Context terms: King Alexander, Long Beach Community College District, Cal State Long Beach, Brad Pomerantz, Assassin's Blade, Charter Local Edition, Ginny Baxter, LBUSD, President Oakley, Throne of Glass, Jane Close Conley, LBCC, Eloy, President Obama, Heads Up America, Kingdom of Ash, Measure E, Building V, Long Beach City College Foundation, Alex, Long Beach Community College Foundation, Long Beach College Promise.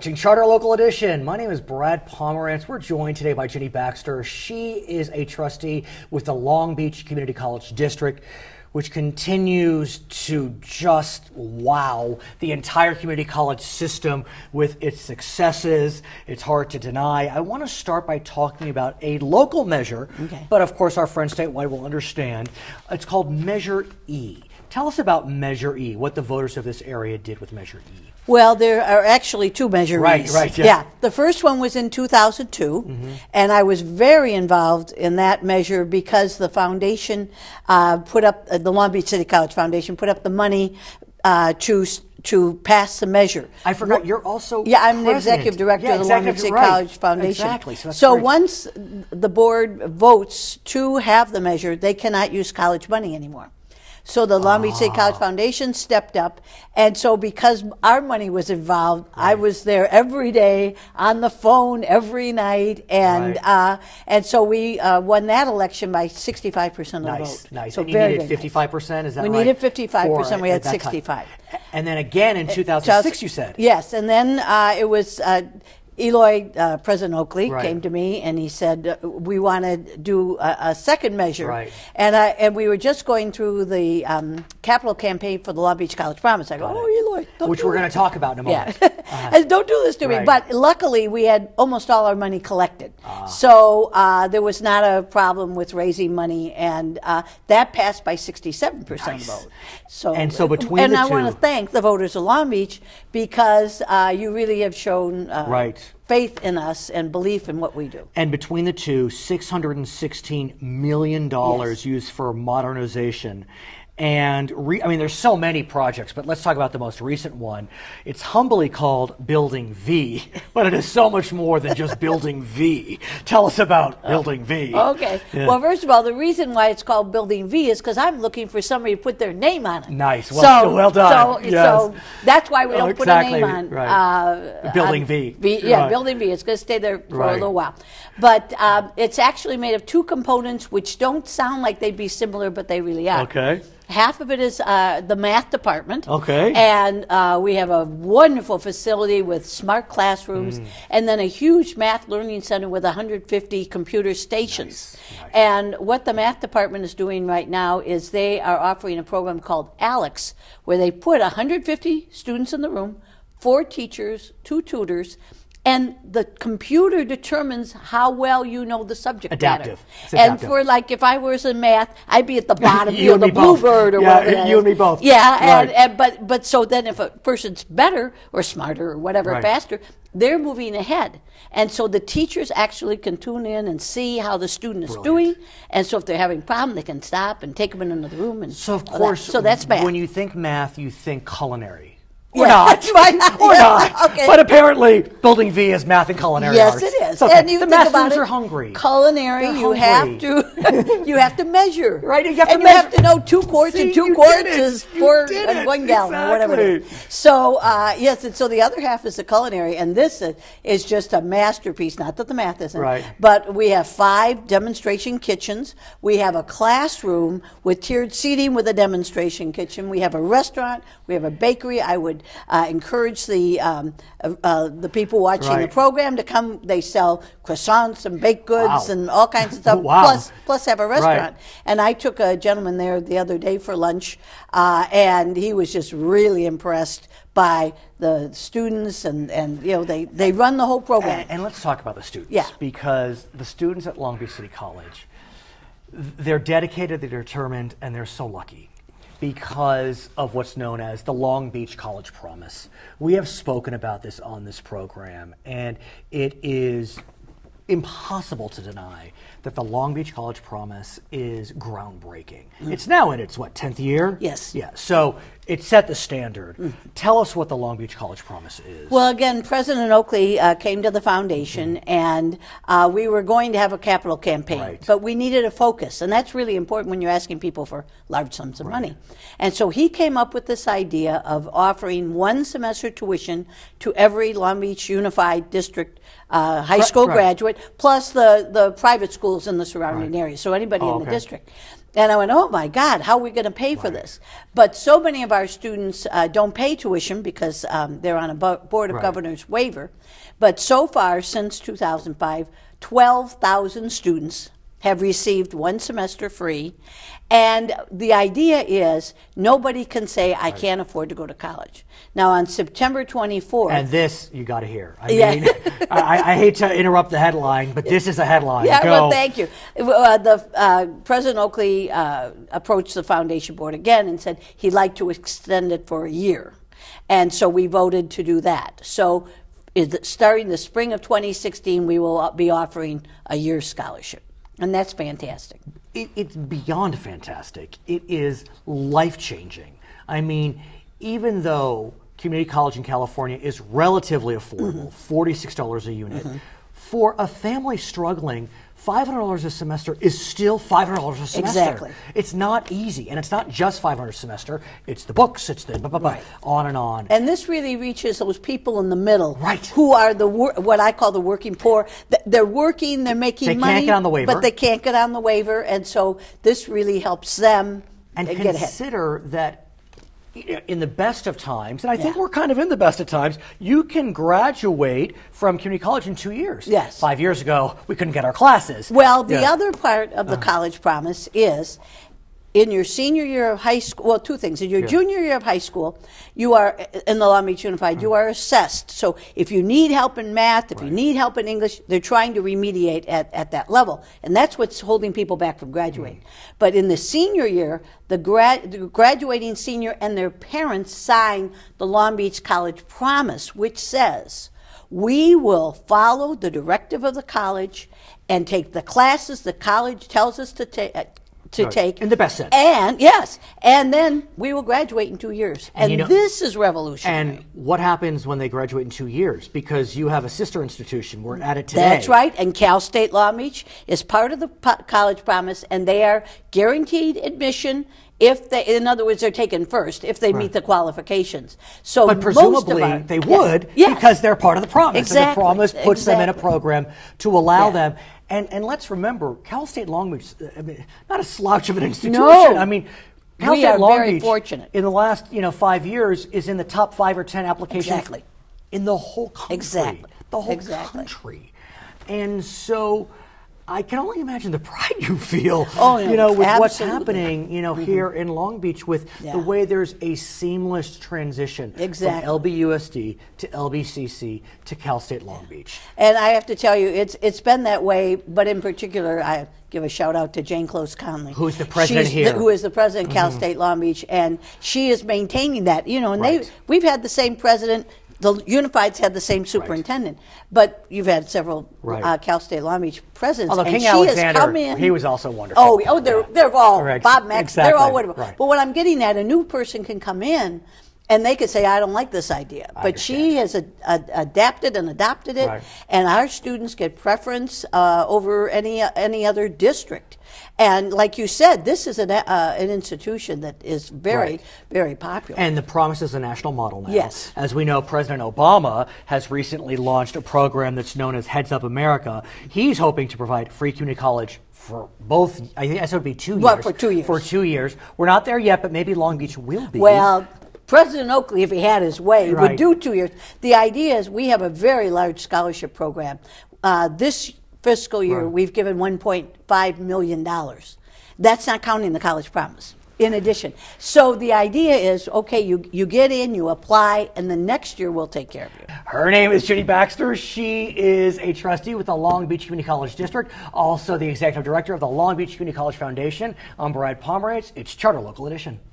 watching Charter Local Edition. My name is Brad Pomerantz. We're joined today by Ginny Baxter. She is a trustee with the Long Beach Community College District, which continues to just wow the entire community college system with its successes. It's hard to deny. I want to start by talking about a local measure, but of course our friends statewide will understand. It's called Measure E. Tell us about Measure E, what the voters of this area did with Measure E. Well, there are actually two Measure E's. Right, yeah. The first one was in 2002, and I was very involved in that measure because the foundation put up, the Long Beach City College Foundation put up the money to pass the measure. I forgot, you're also I'm the executive director of the Long Beach City College Foundation. Exactly. So once the board votes to have the measure, they cannot use college money anymore. So the Long Beach City College Foundation stepped up, and so because our money was involved, I was there every day, on the phone every night, and so we won that election by 65% of the vote. Nice. So and you needed 55%, is that right? We needed 55%, we had 65. And then again in 2006, you said? Yes, and then it was... Eloy, President Oakley, came to me and he said, we want to do a second measure. And we were just going through the capital campaign for the Long Beach College Promise. I go, oh, Eloy, don't Which do we're going to talk about in a moment. Don't do this to me. But luckily, we had almost all our money collected. So there was not a problem with raising money. And that passed by 67% vote. So, and so between the two. And I want to thank the voters of Long Beach because you really have shown faith in us and belief in what we do. And between the two, $616 million used for modernization. And I mean, there's so many projects, but let's talk about the most recent one. It's humbly called Building V, but it is so much more than just Building V. Tell us about Building V. Okay. Yeah. Well, first of all, the reason why it's called Building V is because I'm looking for somebody to put their name on it. Nice. Well, so, well done. So, so that's why we don't put a name on Building V. Building V. It's going to stay there for a little while. But it's actually made of two components, which don't sound like they'd be similar, but they really are. Okay. Half of it is the math department, and we have a wonderful facility with smart classrooms, and then a huge math learning center with 150 computer stations. And what the math department is doing right now is they are offering a program called Alex, where they put 150 students in the room, 4 teachers, 2 tutors, and the computer determines how well you know the subject matter. It's adaptive. And for like, if I was in math, I'd be at the bottom, you the bluebird or whatever. Yeah, you and me both. Yeah, but so then if a person's better or smarter or whatever, faster, they're moving ahead. And so the teachers actually can tune in and see how the student is doing. And so if they're having a problem, they can stop and take them in another room. And so of course, so that's math. When you think math, you think culinary. Or not. Or not. Okay. But apparently, Building V is math and culinary arts. Yes, it is. Okay. And you the math students are hungry. Culinary, you have to measure. Right? You have to measure. You have to know 2 quarts and 2 quarts is 1 gallon or whatever it is. So, yes, and so the other half is the culinary, and this is just a masterpiece. Not that the math isn't. But we have 5 demonstration kitchens. We have a classroom with tiered seating with a demonstration kitchen. We have a restaurant. We have a bakery. I would encourage the people watching the program to come. They sell croissants and baked goods and all kinds of stuff, plus have a restaurant. And I took a gentleman there the other day for lunch, and he was just really impressed by the students, and you know, they run the whole program. And let's talk about the students, because the students at Long Beach City College, they're dedicated, they're determined, and they're so lucky, because of what's known as the Long Beach College Promise. We have spoken about this on this program, and it is impossible to deny that the Long Beach College Promise is groundbreaking. It's now in its, what, 10th year? Yes. Yeah, so it set the standard. Tell us what the Long Beach College Promise is. Well, again, President Oakley came to the foundation, and we were going to have a capital campaign, but we needed a focus, and that's really important when you're asking people for large sums of money. And so he came up with this idea of offering 1 semester tuition to every Long Beach Unified District high school graduate, plus the private schools in the surrounding area, so anybody in the district. And I went, oh my God, how are we going to pay for this? But so many of our students don't pay tuition because they're on a Board of Governors waiver. But so far, since 2005, 12,000 students have received one semester free. And the idea is nobody can say, I can't afford to go to college. Now, on September 24th... And this, you got to hear. I mean, I hate to interrupt the headline, but this is a headline. Yeah, go. Well, thank you. President Oakley approached the foundation board again and said he'd like to extend it for a year. And so we voted to do that. So starting the spring of 2016, we will be offering a year's scholarship. And that's fantastic. It's beyond fantastic. It is life-changing. I mean, even though community college in California is relatively affordable, $46 a unit, for a family struggling, $500 a semester is still $500 a semester. Exactly. It's not easy, and it's not just $500 a semester. It's the books, it's the blah, blah, blah, on and on. And this really reaches those people in the middle who are the what I call the working poor. They're working, they're making money. They can't get on the waiver. But they can't get on the waiver, and so this really helps them get ahead. And consider that in the best of times, and I think we're kind of in the best of times, you can graduate from community college in 2 years. Yes. 5 years ago, we couldn't get our classes. Well, the other part of the college promise is in your senior year of high school, well, two things. In your junior year of high school, you are, in the Long Beach Unified, you are assessed. So if you need help in math, if you need help in English, they're trying to remediate at that level. And that's what's holding people back from graduating. But in the senior year, the graduating senior and their parents sign the Long Beach College Promise, which says, we will follow the directive of the college and take the classes the college tells us to take, in the best sense. And and then we will graduate in 2 years. And you know, this is revolutionary. And what happens when they graduate in 2 years? Because you have a sister institution. We're at it today. That's right. And Cal State Long Beach is part of the college promise, and they are guaranteed admission if they, in other words, they're taken first if they meet the qualifications. So, but presumably they would because they're part of the promise. And the promise puts them in a program to allow them. And let's remember, Cal State Long Beach, I mean, not a slouch of an institution. No. I mean, Cal State Long Beach, fortunate. In the last 5 years, is in the top 5 or 10 applications in the whole country. The whole country. And so I can only imagine the pride you feel, you know, with what's happening, you know, here in Long Beach with the way there's a seamless transition from LBUSD to LBCC to Cal State Long Beach. And I have to tell you, it's been that way, but in particular, I give a shout out to Jane Close Conley, who's the president here, who is the president of Cal State Long Beach, and she is maintaining that, you know, and we've had the same president. The Unifieds had the same superintendent, but you've had several Cal State Long Beach presidents. Although King Alexander, he was also wonderful. Oh, they're all Bob Mack. They're all wonderful. But what I'm getting at, a new person can come in, and they could say, "I don't like this idea," but she has adapted and adopted it, and our students get preference over any other district. And like you said, this is an institution that is very, very popular. And the promise is a national model now. Yes. As we know, President Obama has recently launched a program that's known as Heads Up America. He's hoping to provide free community college for both, I guess it would be 2 years. Well, for 2 years. For 2 years. We're not there yet, but maybe Long Beach will be. Well, President Oakley, if he had his way, would do 2 years. The idea is we have a very large scholarship program. This fiscal year, we've given $1.5 million. That's not counting the college promise, in addition. So the idea is, okay, you get in, you apply, and the next year we'll take care of you. Her name is Ginny Baxter. She is a trustee with the Long Beach Community College District, also the executive director of the Long Beach Community College Foundation. I'm Brad Pomerantz. It's Charter Local Edition.